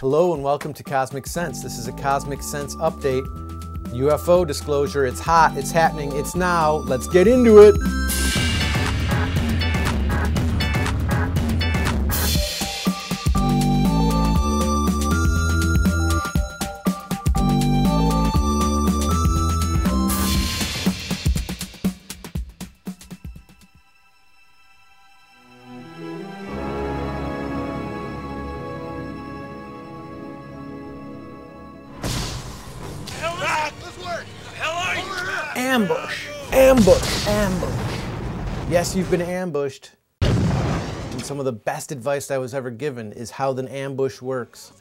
Hello and welcome to Cosmic Sense. This is a Cosmic Sense update. UFO disclosure, it's hot, it's happening, it's now. Let's get into it. Ambush! Ambush! Ambush! Yes, you've been ambushed. And some of the best advice I was ever given is how an ambush works.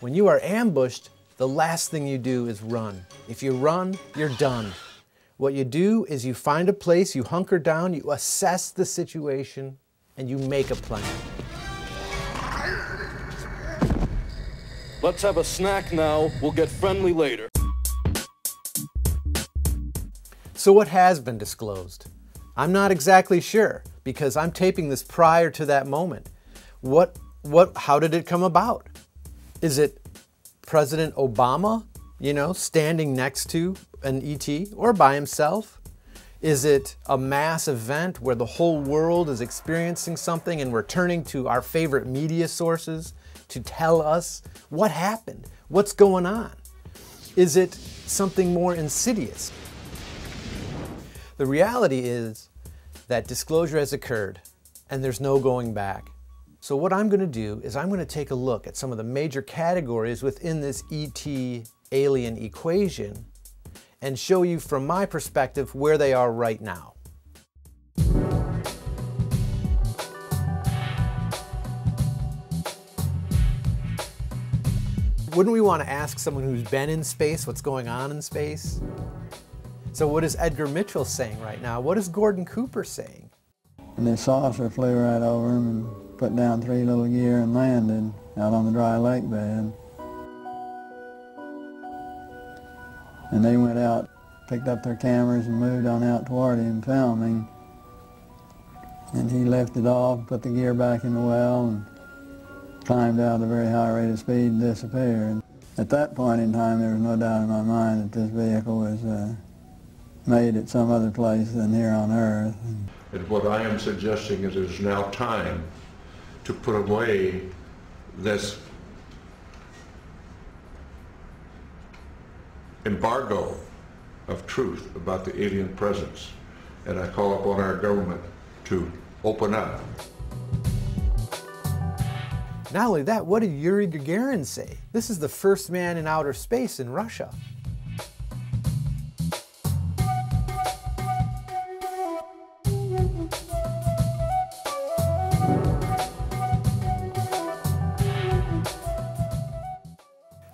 When you are ambushed, the last thing you do is run. If you run, you're done. What you do is you find a place, you hunker down, you assess the situation, and you make a plan. Let's have a snack now. We'll get friendly later. So what has been disclosed? I'm not exactly sure because I'm taping this prior to that moment. How did it come about? Is it President Obama, you know, standing next to an ET or by himself? Is it a mass event where the whole world is experiencing something and we're turning to our favorite media sources to tell us what happened? What's going on? Is it something more insidious? The reality is that disclosure has occurred and there's no going back. So what I'm going to do is I'm going to take a look at some of the major categories within this ET alien equation and show you from my perspective where they are right now. Wouldn't we want to ask someone who's been in space what's going on in space? So what is Edgar Mitchell saying right now? What is Gordon Cooper saying? And this saucer flew right over him and put down three little gear and landed out on the dry lake bed. And they went out, picked up their cameras and moved on out toward him filming. And he left it off, put the gear back in the well and climbed out at a very high rate of speed and disappeared. At that point in time, there was no doubt in my mind that this vehicle was made at some other place than here on Earth. And what I am suggesting is it is now time to put away this embargo of truth about the alien presence. And I call upon our government to open up. Not only that, what did Yuri Gagarin say? This is the first man in outer space in Russia.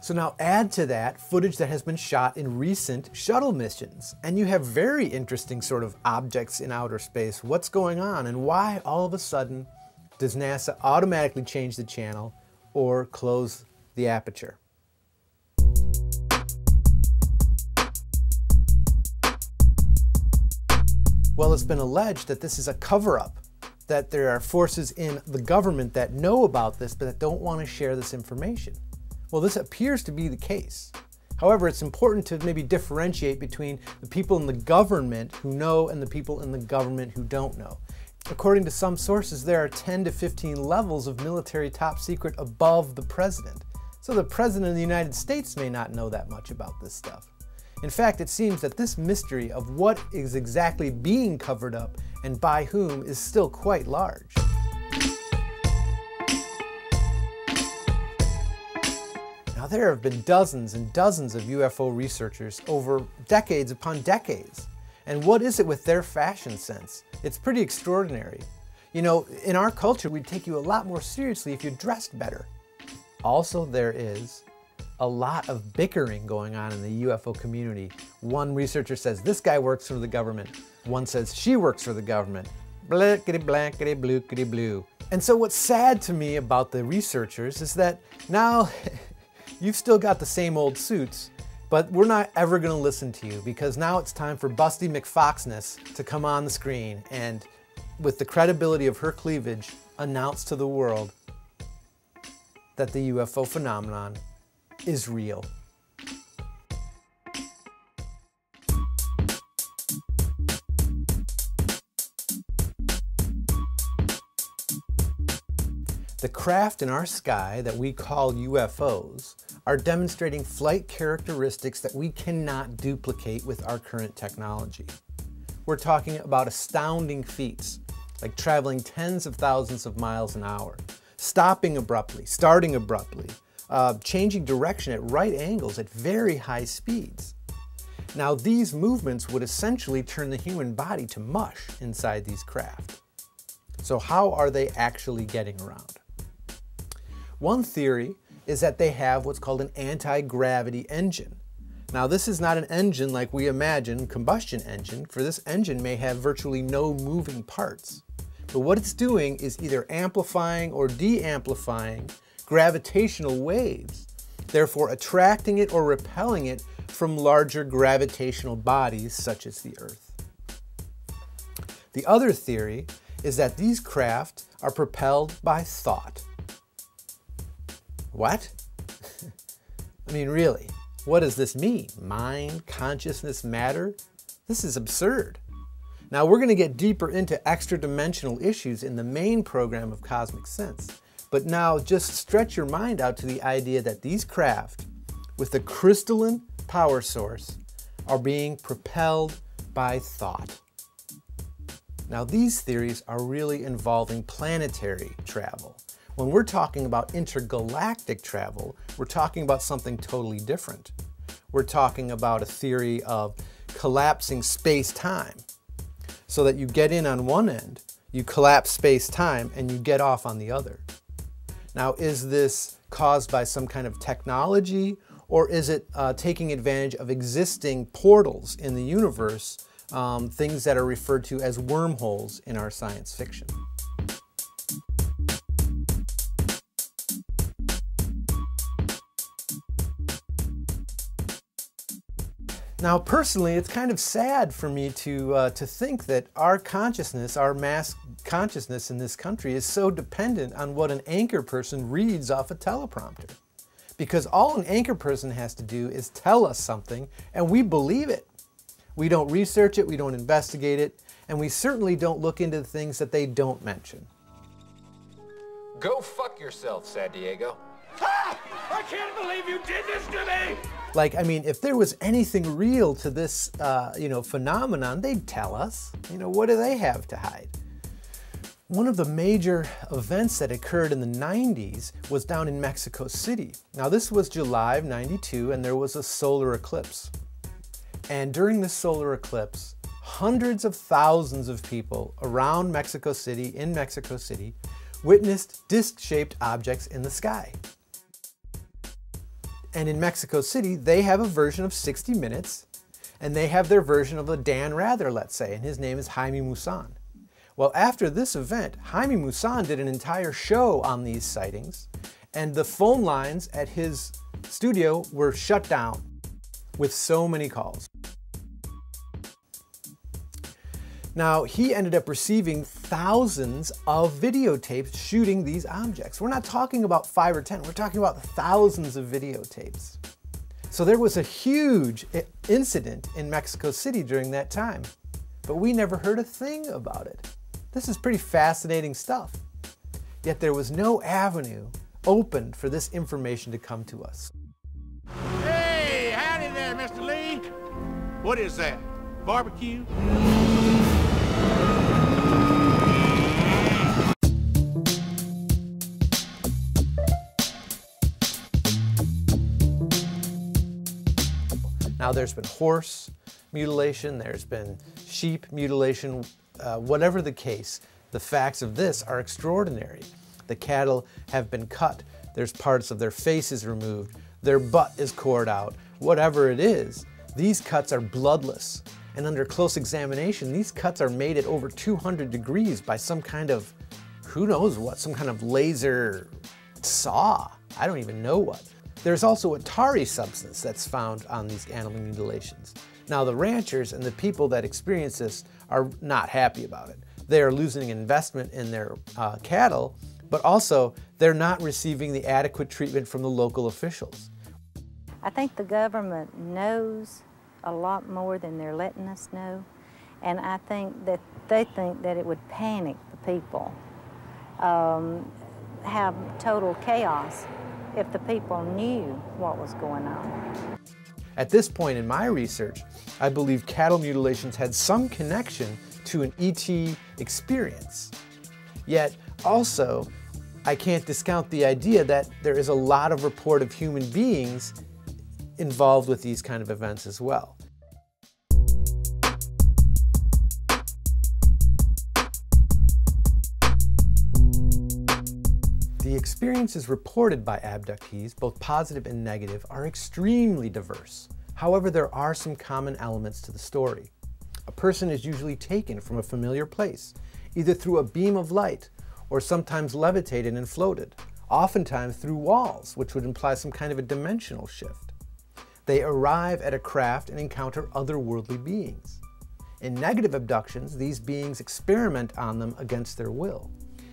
So now add to that footage that has been shot in recent shuttle missions, and you have very interesting sort of objects in outer space. What's going on and why all of a sudden does NASA automatically change the channel or close the aperture? Well, it's been alleged that this is a cover-up, that there are forces in the government that know about this but that don't want to share this information. Well, this appears to be the case. However, it's important to maybe differentiate between the people in the government who know and the people in the government who don't know. According to some sources, there are 10 to 15 levels of military top secret above the president. So the president of the United States may not know that much about this stuff. In fact, it seems that this mystery of what is exactly being covered up and by whom is still quite large. Now, there have been dozens and dozens of UFO researchers over decades upon decades. And what is it with their fashion sense? It's pretty extraordinary. You know, in our culture, we'd take you a lot more seriously if you dressed better. Also, there is a lot of bickering going on in the UFO community. One researcher says this guy works for the government. One says she works for the government. Blankety blookety blue. And so what's sad to me about the researchers is that now, you've still got the same old suits, but we're not ever going to listen to you because now it's time for Busty McFoxness to come on the screen and, with the credibility of her cleavage, announce to the world, that the UFO phenomenon is real. The craft in our sky that we call UFOs are demonstrating flight characteristics that we cannot duplicate with our current technology. We're talking about astounding feats, like traveling tens of thousands of miles an hour, stopping abruptly, starting abruptly, changing direction at right angles at very high speeds. Now, these movements would essentially turn the human body to mush inside these craft. So how are they actually getting around? One theory is that they have what's called an anti-gravity engine. Now, this is not an engine like we imagine, combustion engine, for this engine may have virtually no moving parts. But what it's doing is either amplifying or de-amplifying gravitational waves, therefore attracting it or repelling it from larger gravitational bodies such as the Earth. The other theory is that these craft are propelled by thought. What? I mean, really, what does this mean? Mind, consciousness, matter? This is absurd. Now, we're going to get deeper into extra-dimensional issues in the main program of Cosmic Sense, but now just stretch your mind out to the idea that these craft, with a crystalline power source, are being propelled by thought. Now, these theories are really involving planetary travel. When we're talking about intergalactic travel, we're talking about something totally different. We're talking about a theory of collapsing space-time, so that you get in on one end, you collapse space-time, and you get off on the other. Now, is this caused by some kind of technology, or is it taking advantage of existing portals in the universe, things that are referred to as wormholes in our science fiction? Now, personally, it's kind of sad for me to think that our consciousness, our mass consciousness in this country, is so dependent on what an anchor person reads off a teleprompter. Because all an anchor person has to do is tell us something, and we believe it. We don't research it, we don't investigate it, and we certainly don't look into the things that they don't mention. Go fuck yourself, San Diego. Ah! I can't believe you did this to me! Like, I mean, if there was anything real to this, you know, phenomenon, they'd tell us. You know, what do they have to hide? One of the major events that occurred in the 90s was down in Mexico City. Now, this was July of '92, and there was a solar eclipse. And during this solar eclipse, hundreds of thousands of people around Mexico City, in Mexico City, witnessed disc-shaped objects in the sky. And in Mexico City, they have a version of 60 Minutes, and they have their version of a Dan Rather, let's say, and his name is Jaime Maussan. Well, after this event, Jaime Maussan did an entire show on these sightings, and the phone lines at his studio were shut down with so many calls. Now, he ended up receiving thousands of videotapes shooting these objects. We're not talking about 5 or 10, we're talking about thousands of videotapes. So there was a huge incident in Mexico City during that time, but we never heard a thing about it. This is pretty fascinating stuff. Yet there was no avenue open for this information to come to us. Hey, howdy there, Mr. Lee. What is that, barbecue? Now, there's been horse mutilation, there's been sheep mutilation, whatever the case, the facts of this are extraordinary. The cattle have been cut, there's parts of their faces removed, their butt is cored out, whatever it is, these cuts are bloodless. And under close examination, these cuts are made at over 200 degrees by some kind of, who knows what, some kind of laser saw. I don't even know what. There's also a tarry substance that's found on these animal mutilations. Now, the ranchers and the people that experience this are not happy about it. They are losing investment in their cattle, but also they're not receiving the adequate treatment from the local officials. I think the government knows a lot more than they're letting us know, and I think that they think that it would panic the people, have total chaos if the people knew what was going on. At this point in my research, I believe cattle mutilations had some connection to an ET experience. Yet also, I can't discount the idea that there is a lot of report of human beings involved with these kind of events as well. The experiences reported by abductees, both positive and negative, are extremely diverse. However, there are some common elements to the story. A person is usually taken from a familiar place, either through a beam of light or sometimes levitated and floated, oftentimes through walls, which would imply some kind of a dimensional shift. They arrive at a craft and encounter otherworldly beings. In negative abductions, these beings experiment on them against their will.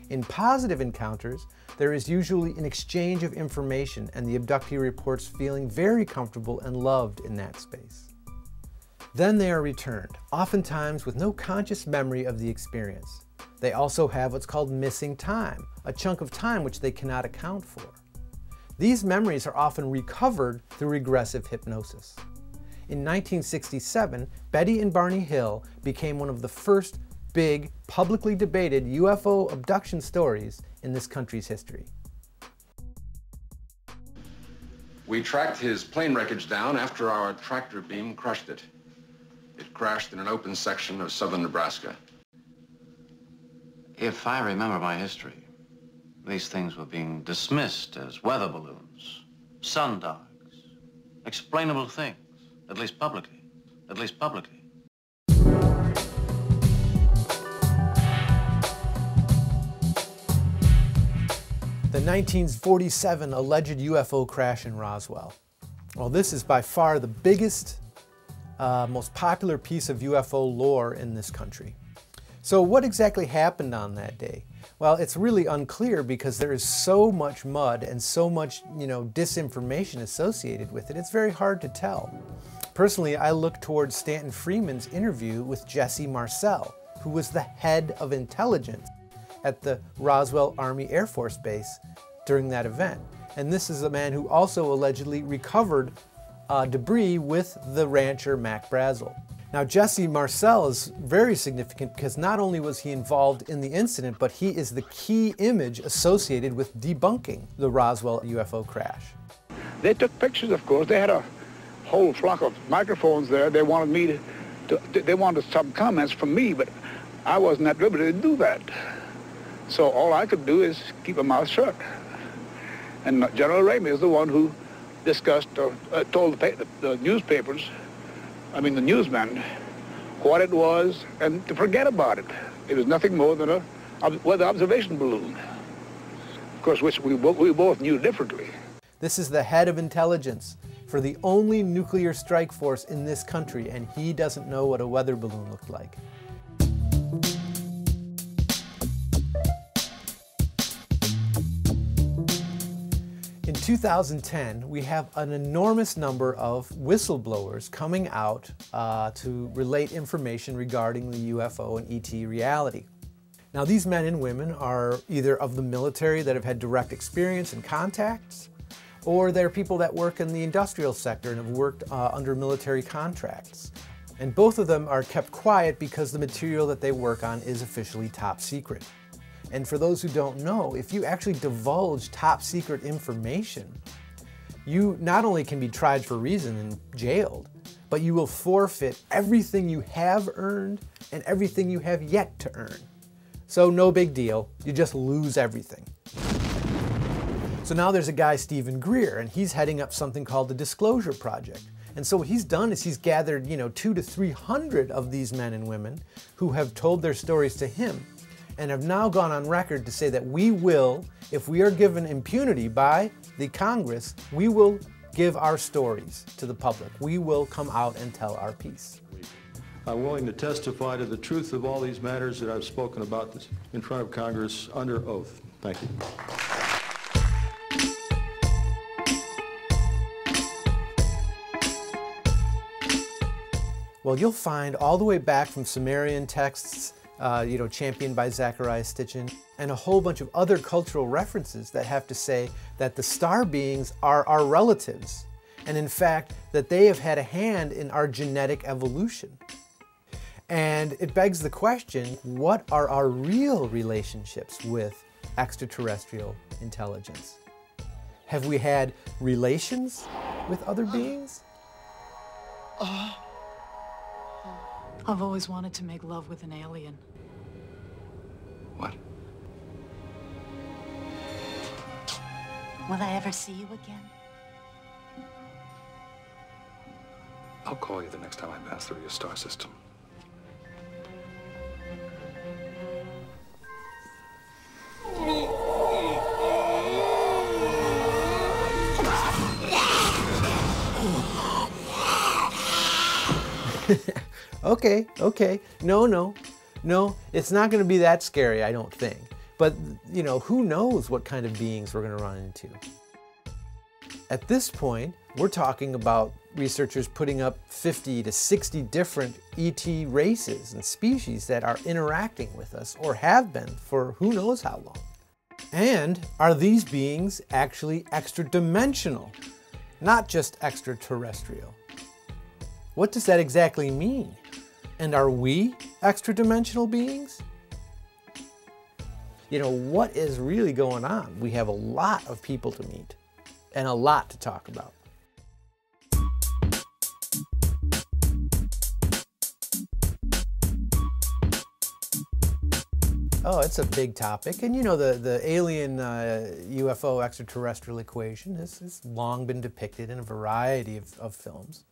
In positive encounters, there is usually an exchange of information, and the abductee reports feeling very comfortable and loved in that space. Then they are returned, oftentimes with no conscious memory of the experience. They also have what's called missing time, a chunk of time which they cannot account for. These memories are often recovered through regressive hypnosis. In 1967, Betty and Barney Hill became one of the first big, publicly debated UFO abduction stories in this country's history. We tracked his plane wreckage down after our tractor beam crushed it. It crashed in an open section of southern Nebraska. If I remember my history, these things were being dismissed as weather balloons, sundogs, explainable things, at least publicly, The 1947 alleged UFO crash in Roswell. Well, this is by far the biggest, most popular piece of UFO lore in this country. So what exactly happened on that day? Well, it's really unclear because there is so much mud and so much, disinformation associated with it. It's very hard to tell. Personally, I look towards Stanton Freeman's interview with Jesse Marcel, who was the head of intelligence at the Roswell Army Air Force Base during that event. And this is a man who also allegedly recovered debris with the rancher Mac Brazel. Now, Jesse Marcel is very significant because not only was he involved in the incident, but he is the key image associated with debunking the Roswell UFO crash. They took pictures, of course. They had a whole flock of microphones there. They wanted me they wanted some comments from me, but I wasn't at liberty to do that. So all I could do is keep my mouth shut. And General Ramey is the one who discussed or told the newspapers, the newsmen, what it was and to forget about it. It was nothing more than a weather observation balloon, of course, which we both knew differently. This is the head of intelligence for the only nuclear strike force in this country, and he doesn't know what a weather balloon looked like. In 2010, we have an enormous number of whistleblowers coming out to relate information regarding the UFO and ET reality. Now, these men and women are either of the military that have had direct experience and contacts, or they're people that work in the industrial sector and have worked under military contracts. And both of them are kept quiet because the material that they work on is officially top secret. And for those who don't know, if you actually divulge top secret information, you not only can be tried for treason and jailed, but you will forfeit everything you have earned and everything you have yet to earn. So no big deal, you just lose everything. So now there's a guy, Stephen Greer, and he's heading up something called the Disclosure Project. And so what he's done is he's gathered, 200 to 300 of these men and women who have told their stories to him, and have now gone on record to say that we will, if we are given impunity by the Congress, we will give our stories to the public. We will come out and tell our piece. I'm willing to testify to the truth of all these matters that I've spoken about in front of Congress under oath. Thank you. Well, you'll find all the way back from Sumerian texts, championed by Zecharia Sitchin, and a whole bunch of other cultural references that have to say that the star beings are our relatives, and in fact, that they have had a hand in our genetic evolution. And it begs the question, what are our real relationships with extraterrestrial intelligence? Have we had relations with other beings? I've always wanted to make love with an alien. What? Will I ever see you again? I'll call you the next time I pass through your star system. Okay. No, it's not going to be that scary, I don't think. But, you know, who knows what kind of beings we're going to run into. At this point, we're talking about researchers putting up 50 to 60 different ET races and species that are interacting with us, or have been for who knows how long. And are these beings actually extra-dimensional, not just extraterrestrial? What does that exactly mean? And are we extra-dimensional beings? You know, what is really going on? We have a lot of people to meet and a lot to talk about. Oh, it's a big topic. And you know, the alien UFO extraterrestrial equation has long been depicted in a variety of films.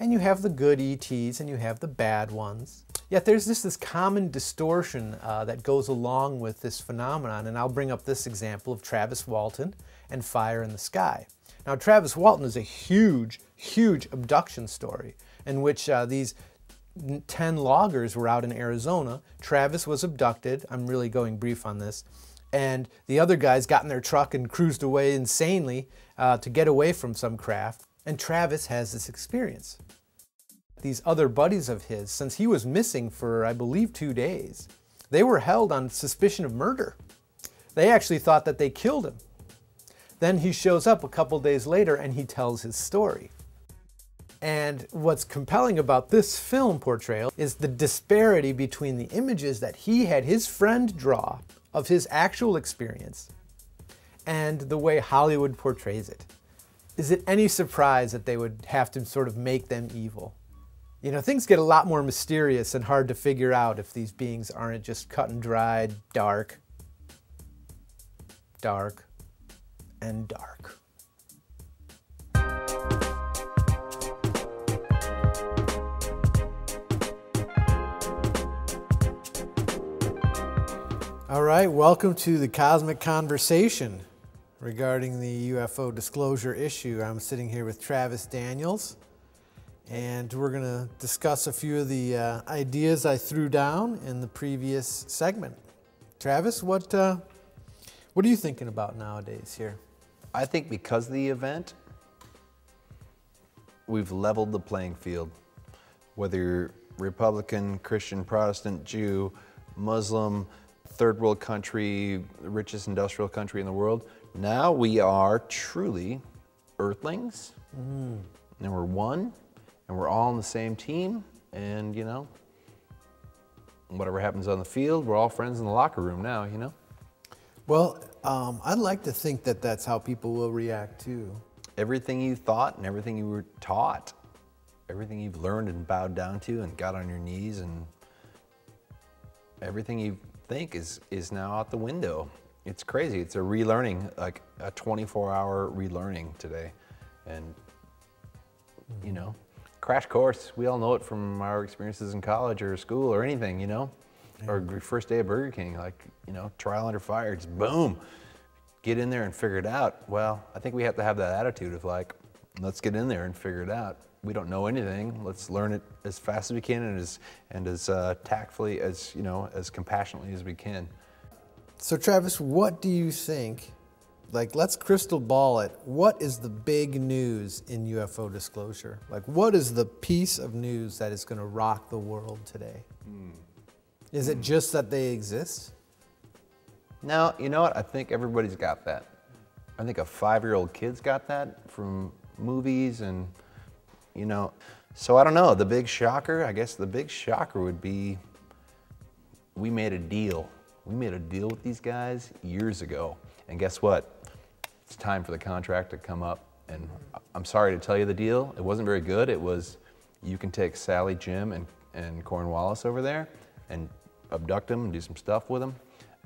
And you have the good ETs and you have the bad ones. Yet there's just this common distortion that goes along with this phenomenon, and I'll bring up this example of Travis Walton and Fire in the Sky. Now, Travis Walton is a huge, huge abduction story in which these 10 loggers were out in Arizona. Travis was abducted. I'm really going brief on this. And the other guys got in their truck and cruised away insanely to get away from some craft. And Travis has this experience. These other buddies of his, since he was missing for, I believe, 2 days, they were held on suspicion of murder. They actually thought that they killed him. Then he shows up a couple days later and he tells his story. And what's compelling about this film portrayal is the disparity between the images that he had his friend draw of his actual experience and the way Hollywood portrays it. Is it any surprise that they would have to sort of make them evil? You know, things get a lot more mysterious and hard to figure out if these beings aren't just cut and dried, dark, and dark. All right, welcome to the Cosmic Conversation. Regarding the UFO disclosure issue, I'm sitting here with Travis Daniels, and we're going to discuss a few of the ideas I threw down in the previous segment. Travis, what are you thinking about nowadays here? I think because of the event, we've leveled the playing field. Whether you're Republican, Christian, Protestant, Jew, Muslim, third world country, the richest industrial country in the world, now we are truly earthlings, and we're one, and we're all on the same team, and, you know, whatever happens on the field, we're all friends in the locker room now, you know? Well, I'd like to think that that's how people will react, too. Everything you thought and everything you were taught, everything you've learned and bowed down to and got on your knees, and everything you think is now out the window. It's crazy. It's a relearning, like a 24-hour relearning today. And, you know, crash course. We all know it from our experiences in college or school or anything, you know? Yeah. Or your first day at Burger King, like, you know, trial under fire. It's boom. Get in there and figure it out. Well, I think we have to have that attitude of like, let's get in there and figure it out. We don't know anything. Let's learn it as fast as we can and as tactfully as, you know, as compassionately as we can. So Travis, what do you think Like, let's crystal ball it. What is the big news in UFO disclosure? Like, what is the piece of news that is going to rock the world today? Is it just that they exist? No, you know what? I think everybody's got that. I think a 5-year-old kid's got that from movies and, you know. So I don't know, the big shocker, I guess the big shocker would be, we made a deal. We made a deal with these guys years ago. And guess what? It's time for the contract to come up. And I'm sorry to tell you the deal. It wasn't very good. It was, you can take Sally, Jim, and Cornwallis over there and abduct them and do some stuff with them.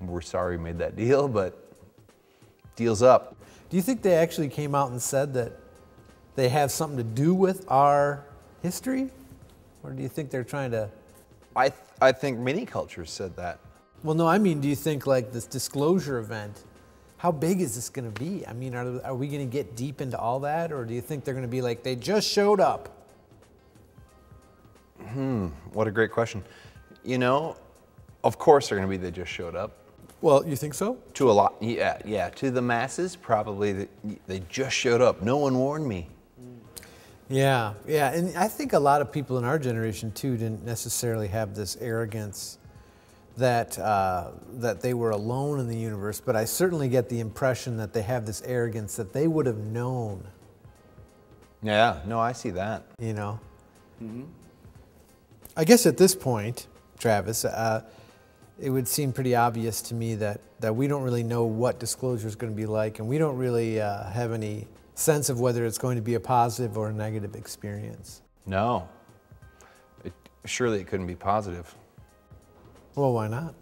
And we're sorry we made that deal, but deal's up. Do you think they actually came out and said that they have something to do with our history? Or do you think they're trying to? I think many cultures said that. Well, no, I mean, do you think like this disclosure event, how big is this going to be? I mean, are we going to get deep into all that? Or do you think they're going to be like, they just showed up? What a great question. You know, of course they're going to be, they just showed up. Well, you think so? To a lot, yeah. To the masses, probably they just showed up. No one warned me. Yeah. And I think a lot of people in our generation too didn't necessarily have this arrogance that that they were alone in the universe, but I certainly get the impression that they have this arrogance that they would have known. Yeah, no, I see that. You know? I guess at this point, Travis, it would seem pretty obvious to me that we don't really know what disclosure is going to be like, and we don't really have any sense of whether it's going to be a positive or a negative experience. No. Surely it couldn't be positive. Well, why not?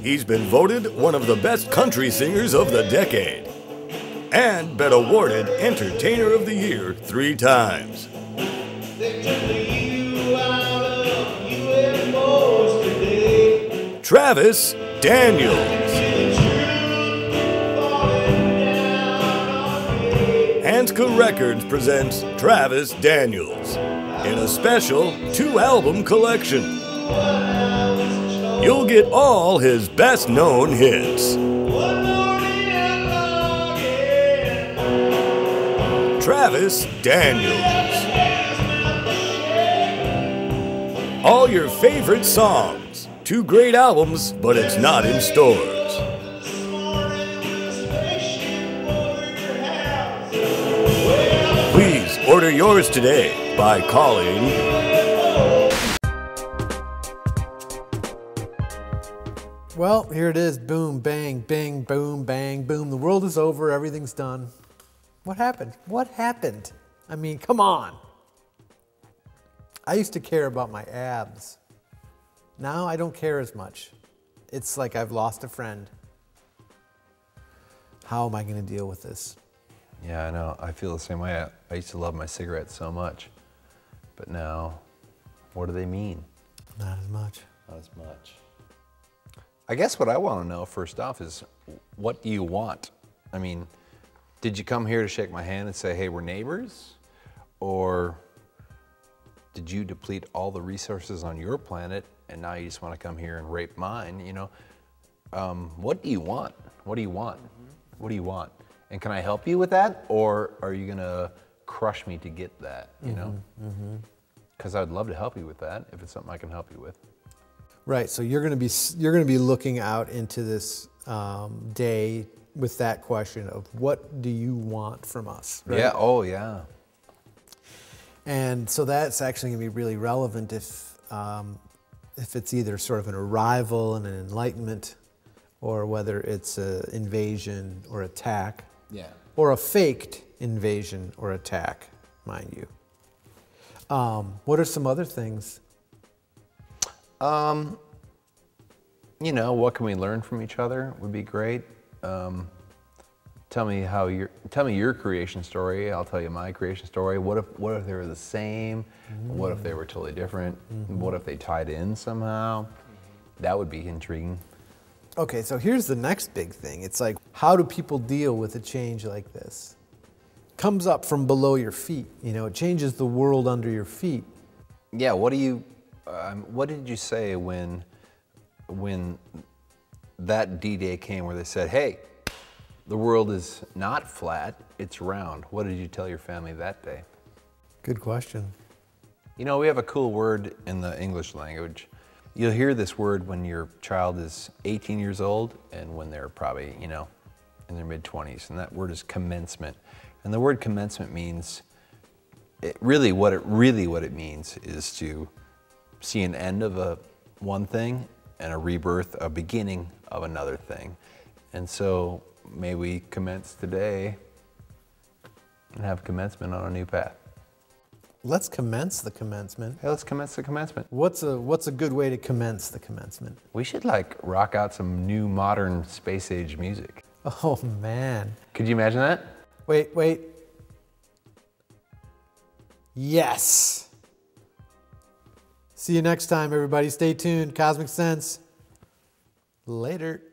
He's been voted one of the best country singers of the decade and been awarded Entertainer of the Year 3 times. Travis Daniels. Hansco Records presents Travis Daniels in a special 2-album collection. You'll get all his best-known hits. Travis Daniels. All your favorite songs. 2 great albums, but it's not in stores. Please order yours today by calling. Well, here it is. Boom, bang, bing, boom, bang, boom. The world is over. Everything's done. What happened? What happened? I mean, come on. I used to care about my abs. Now I don't care as much. It's like I've lost a friend. How am I gonna deal with this? Yeah, I know, I feel the same way. I used to love my cigarettes so much, but now, what do they mean? Not as much. Not as much. I guess what I wanna know first off is, what do you want? I mean, did you come here to shake my hand and say, hey, we're neighbors? Or did you deplete all the resources on your planet and now you just want to come here and rape mine, you know? What do you want? What do you want? What do you want? And can I help you with that? Or are you gonna crush me to get that, you know? Because I'd love to help you with that if it's something I can help you with. Right, so you're gonna be looking out into this day with that question of what do you want from us, right? Yeah, oh yeah. And so that's actually gonna be really relevant if it's either sort of an arrival and an enlightenment, or whether it's an invasion or attack, or a faked invasion or attack, mind you. What are some other things? You know, what can we learn from each other would be great. Tell me your creation story. I'll tell you my creation story. What if they were the same? What if they were totally different? What if they tied in somehow? That would be intriguing. Okay, so here's the next big thing. It's like, how do people deal with a change like this? comes up from below your feet. You know, it changes the world under your feet. Yeah. What do you? What did you say when that D-Day came, where they said, "Hey, the world is not flat; it's round"? What did you tell your family that day? Good question. You know, we have a cool word in the English language. You'll hear this word when your child is 18 years old and when they're probably, you know, in their mid-20s, and that word is commencement. And the word commencement means, what it means is to see an end of one thing and a rebirth, a beginning of another thing. And so may we commence today and have commencement on a new path. Let's commence the commencement. Hey, let's commence the commencement. What's a good way to commence the commencement? We should like rock out some new modern space age music. Oh man. Could you imagine that? Wait, wait. Yes. See you next time, everybody. Stay tuned. Cosmic Sense. Later.